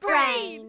your brain!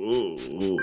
Woo!